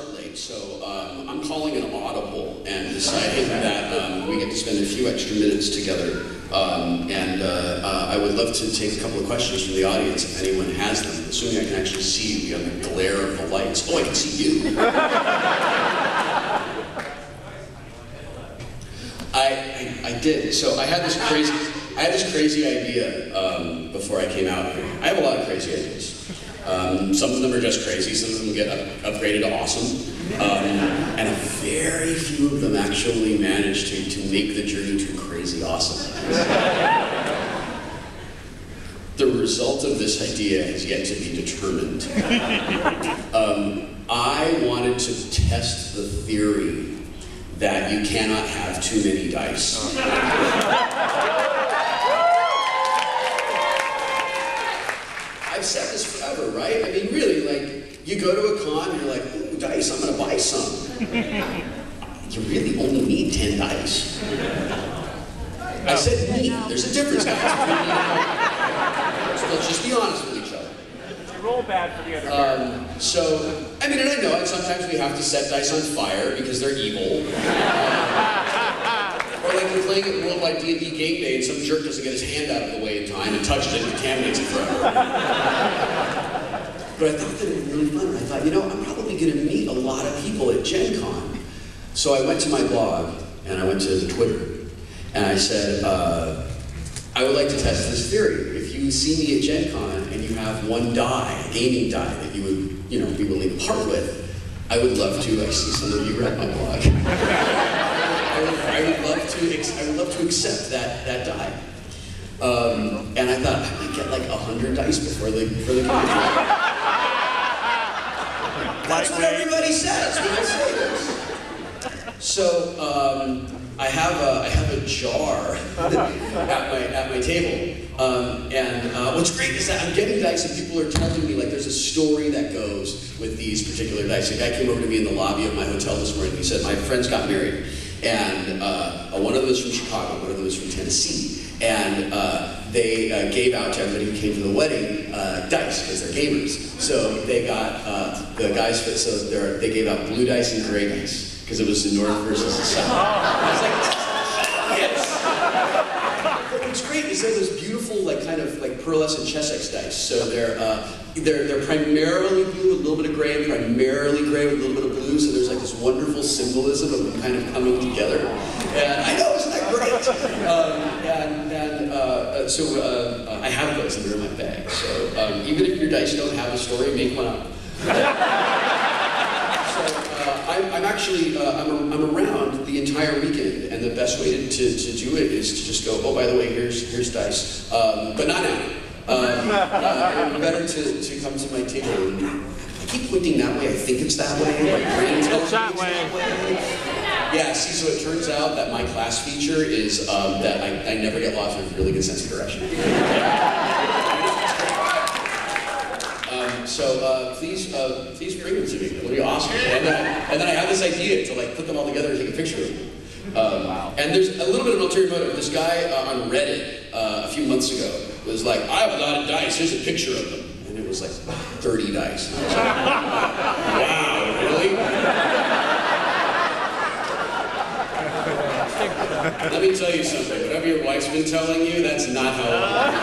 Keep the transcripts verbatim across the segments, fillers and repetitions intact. start late, so um, I'm calling an audible and deciding that um, we get to spend a few extra minutes together. Um, and uh, uh, I would love to take a couple of questions from the audience if anyone has them, assuming I can actually see you on the glare of the lights. Oh, I can see you. I, I I did. So I had this crazy I had this crazy idea um, before I came out here. I have a lot of crazy ideas. Um, some of them are just crazy, some of them get up, upgraded to awesome, um, and a very few of them actually manage to, to make the journey to crazy awesome. The result of this idea has yet to be determined. Um, I wanted to test the theory that you cannot have too many dice. I've said this forever, right? I mean, really, like, you go to a con and you're like, ooh, dice, I'm gonna buy some. You really only need ten dice. I said, neat, there's a difference, guys. So let's just be honest with each other. You roll bad for the other person. Um, so, I mean, and I know it, sometimes we have to set dice on fire because they're evil. Or like we're playing at Worldwide D and D game day and some jerk doesn't get his hand out of the way in time and touches it and contaminates it forever. But I thought that it would be really fun. I thought, you know, I'm probably going to meet a lot of people at Gen Con. So I went to my blog and I went to Twitter and I said, uh, I would like to test this theory. If you see me at Gen Con and you have one die, a gaming die that you would, you know, be willing to part with, I would love to. I see some of you read my blog. I would love to. I would love to accept that that die. Um, and I thought I might get like a hundred dice before the before the That's what everybody says when I say this. So um, I have a I have a jar at my at my table. Um, and uh, what's great is that I'm getting dice and people are telling me like there's a story that goes with these particular dice. A guy came over to me in the lobby of my hotel this morning. He said my friends got married. And uh, one of them was from Chicago, one of them was from Tennessee. And uh, they uh, gave out to everybody who came to the wedding uh, dice, because they're gamers. So they got, uh, the guys, so they gave out blue dice and gray dice, because it was the North versus the South. I was like, yes! But what's great is they're those beautiful, like, kind of like pearlescent Chessex dice. So they're, uh, they're, they're primarily blue with a little bit of gray, and primarily gray with a little bit of blue. So there's like this wonderful symbolism of them kind of coming together. And I know, isn't that great? Um, and and uh, uh, so uh, I have those and they're in my bag. So um, even if your dice don't have a story, make one up. So uh, I'm, I'm actually, uh, I'm, I'm around the entire weekend. And the best way to, to, to do it is to just go, oh, by the way, here's, here's dice. Um, but not now. Um, uh, better to, to come to my table. I keep pointing that way, I think it's that way. My brain tells me that way. Yeah, see, so it turns out that my class feature is um, that I, I never get lost, I have a really good sense of direction. um, so uh, please, uh, please bring them to me, it'll be awesome. And then, I, and then I have this idea to like put them all together and take a picture of them. Um, wow. And there's a little bit of an ulterior motive. This guy uh, on Reddit uh, a few months ago was like, I have a lot of dice, here's a picture of them. It was like thirty dice. And I was like, wow, really? Let me tell you something. Whatever your wife's been telling you, that's not how it is.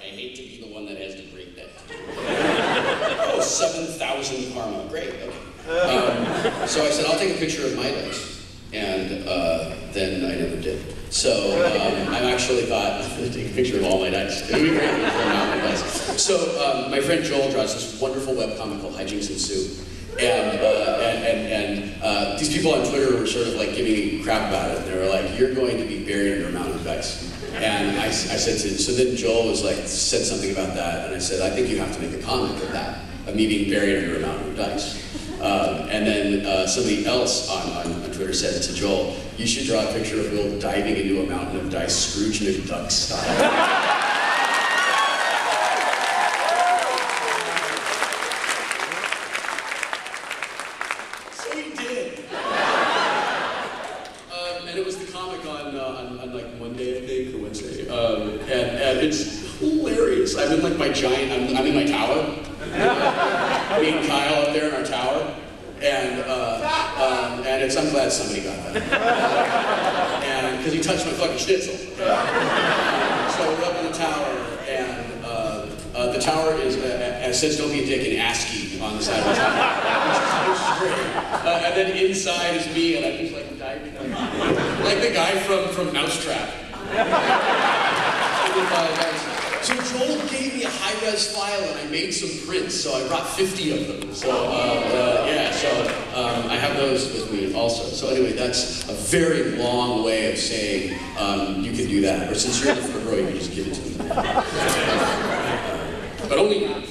I hate to be the one that has to break that. Oh, seven thousand karma. Great. Okay. Um, so I said, I'll take a picture of my dice, and uh, then I never did. So um, I actually thought, I'm going to take a picture of all my dice. It'll be great if they're not my dice. So um, my friend Joel draws this wonderful webcomic called Hijinks Ensue. And, uh, and, and, and uh, these people on Twitter were sort of like giving me crap about it. They were like, you're going to be buried under a mountain of dice. And I, I said to him, so then Joel was like, said something about that, and I said, I think you have to make a comment of that, of me being buried under a mountain of dice. Um, and then uh, somebody else on, on, on Twitter said to Joel, you should draw a picture of Will diving into a mountain of dice, Scrooge McDuck style. So he did. Um, and it was the comic on, uh, on, on like Monday, I think, or It's hilarious. I'm in like my giant, I'm, I'm in my tower. Me and Kyle up there in our tower. And, uh, um, and it's, I'm glad somebody got that. And, because he touched my fucking schnitzel. So we're up in the tower, and uh, uh, the tower is, uh, uh, says don't be a dick in ASCII on the side of the tower. Uh, and then inside is me, and I'm just like diving, like, like the guy from, from Mousetrap. So Joel gave me a high-res file and I made some prints, so I brought fifty of them. So, uh, uh, yeah, so um, I have those with me also. So anyway, that's a very long way of saying um, you can do that. Or since you're in the front row, you can just give it to me. But only not.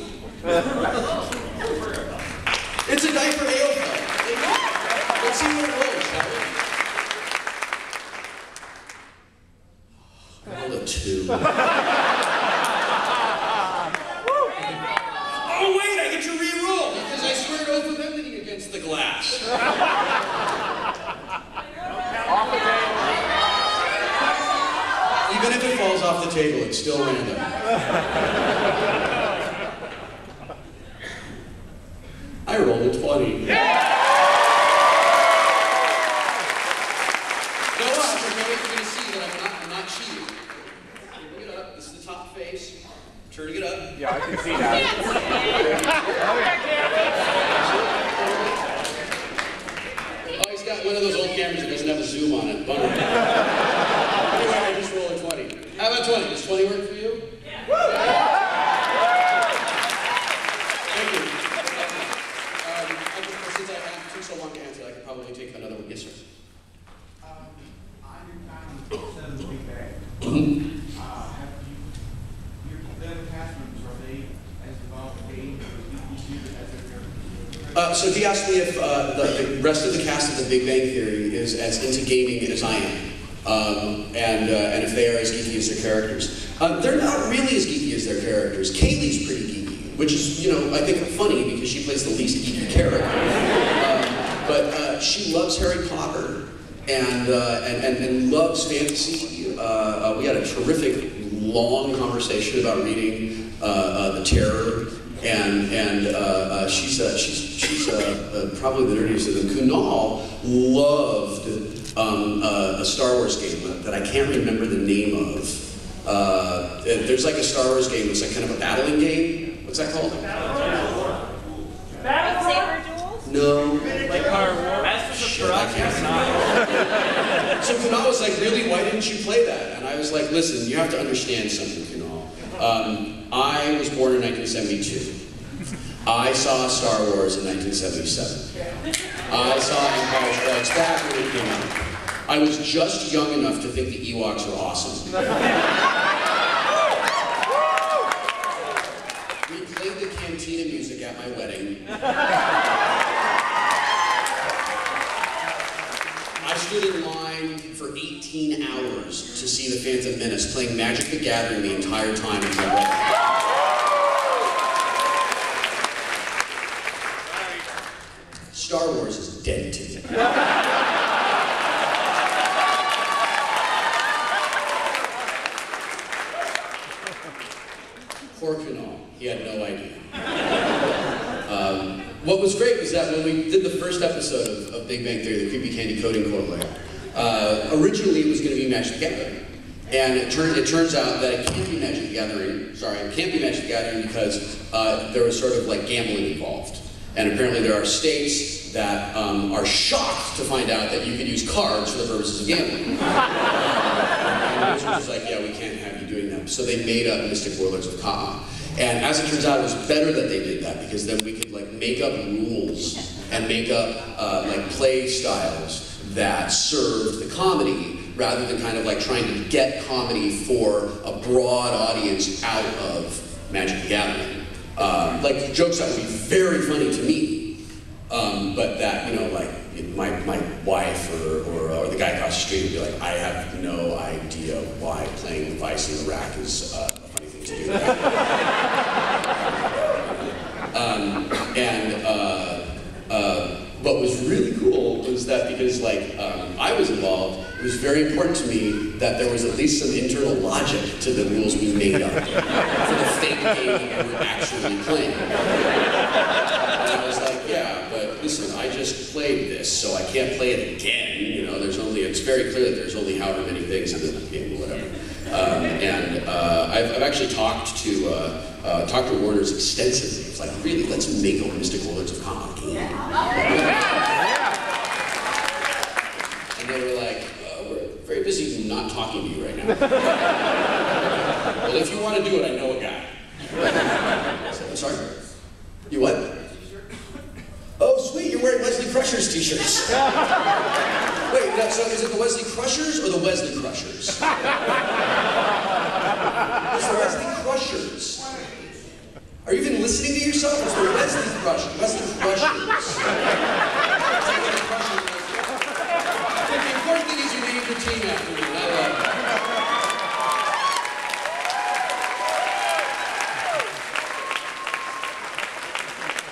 It's a night for A O P A. Let's see what it rolls, shall we? Roll a two. The glass. Even if it falls off the table, it's still random. I rolled a twenty. Yeah! No, I'm never going to see that I'm not, I'm not cheating. Turning it up. This is the top face. Turning it up. Yeah, I can see that. Oh, yeah. One of those old cameras that doesn't have a zoom on it. Bummer. Anyway, I just roll a twenty. How about twenty? Does twenty work for you? Yeah. Woo! Thank you. Um, I can, since I have two so long to answer, I could probably take another one. Yes, sir. Um, on your time, instead of the Big Bang, uh, have you, your the classrooms, are they as involved as they are as a Uh, so he asked me if uh, the, the rest of the cast of The Big Bang Theory is as into gaming as I am, um, and, uh, and if they are as geeky as their characters. Uh, they're not really as geeky as their characters. Kaylee's pretty geeky, which is, you know, I think funny because she plays the least geeky character. Um, but uh, she loves Harry Potter and, uh, and, and, and loves fantasy. Uh, uh, we had a terrific, long conversation about reading uh, uh, The Terror. And, and uh, uh, she's, uh, she's, she's uh, uh, probably the nerdiest of them. Kunal loved um, uh, a Star Wars game that I can't remember the name of. Uh, there's like a Star Wars game that's like kind of a battling game. What's that called? Battle War? No. Like Power War? Shit, I can't. So Kunal was like, really, why didn't you play that? And I was like, listen, you have to understand something, Kunal. Um, I was born in nineteen seventy-two. I saw Star Wars in nineteen seventy-seven. I saw Empire Strikes Back when it came out. I was just young enough to think the Ewoks were awesome. We played the Cantina music at my wedding. I stood in line for eighteen hours to see The Phantom Menace, playing Magic the Gathering the entire time until my wedding. Star Wars is dead to me. Poor Kunal, he had no idea. Um, what was great was that when we did the first episode of, of Big Bang Theory, the Creepy Candy Coding Correlator, uh, originally it was going to be Magic the Gathering. And it, turn, it turns out that it can't be Magic the Gathering, sorry, it can't be Magic the Gathering because uh, there was sort of like gambling involved. And apparently there are states that um, are shocked to find out that you could use cards for the purposes of gambling. And it was just like, yeah, we can't have you doing that. So they made up Mystic Warlords of Kama. And as it turns out, it was better that they did that because then we could like make up rules and make up uh, like play styles that served the comedy rather than kind of like trying to get comedy for a broad audience out of Magic the Gathering. Uh, like jokes that would be very funny to me. Um, but that, you know, like, my, my wife or, or, or the guy across the street would be like, I have no idea why playing the vice in the rack is uh, a funny thing to do. um, and uh, uh, what was really cool was was that because like um, I was involved, it was very important to me that there was at least some internal logic to the rules we made up for the fake game that we were actually playing. And I was like, yeah, but listen, I just played this, so I can't play it again. You know, there's only, it's very clear that there's only however many things in this game or whatever. Um, and uh, I've, I've actually talked to uh, uh, talked to Warners extensively. It's like, really, let's make a Mystic Warlords of Kama game. Yeah. And they were like, uh, we're very busy not talking to you right now. Well, if you want to do it, I know a guy. I said, I'm sorry? You what? Oh, sweet, you're wearing Wesley Crushers t-shirts. Wait, that, so is it the Wesley Crushers or the Wesley Crushers? It's the Wesley Crushers. Are you even listening to yourself? It's the Wesley Crushers. Wesley Crushers. The important thing is you named your team after me. I love that.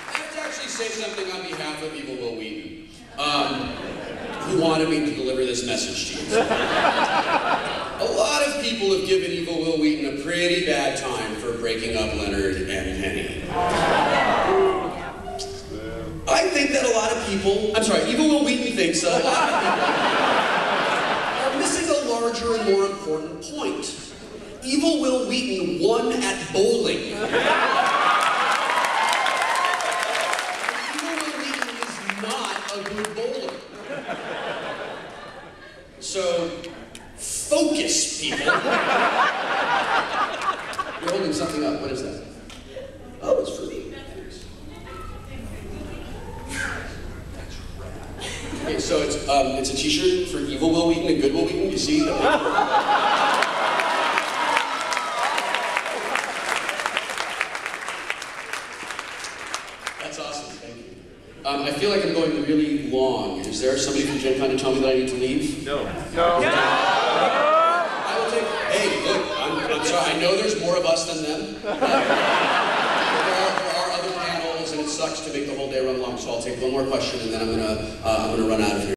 I have to actually say something on behalf of evil Wil Wheaton. Um, who wanted me to deliver this message to you. A lot of people have given evil Wil Wheaton a pretty bad time for breaking up Leonard and Penny. I think that a lot of people, I'm sorry, evil Wil Wheaton thinks that a lot of people are missing a larger and more important point. Evil Wil Wheaton won at bowling. So, focus, people. You're holding something up. What is that? Oh, it's for me. Okay, so it's um, it's a T-shirt for evil Wil Wheaton and good Wil Wheaton. You see the That's awesome. Thank you. Um, I feel like I'm going really long. Is there somebody from Gen Con to tell me that I need to leave? No. No. No. I will take. Hey, look, I'm, I'm sorry. I know there's more of us than them. Uh, there, are, there are other panels, and it sucks to make the whole day run long. So I'll take one more question, and then I'm gonna uh, I'm gonna run out of here.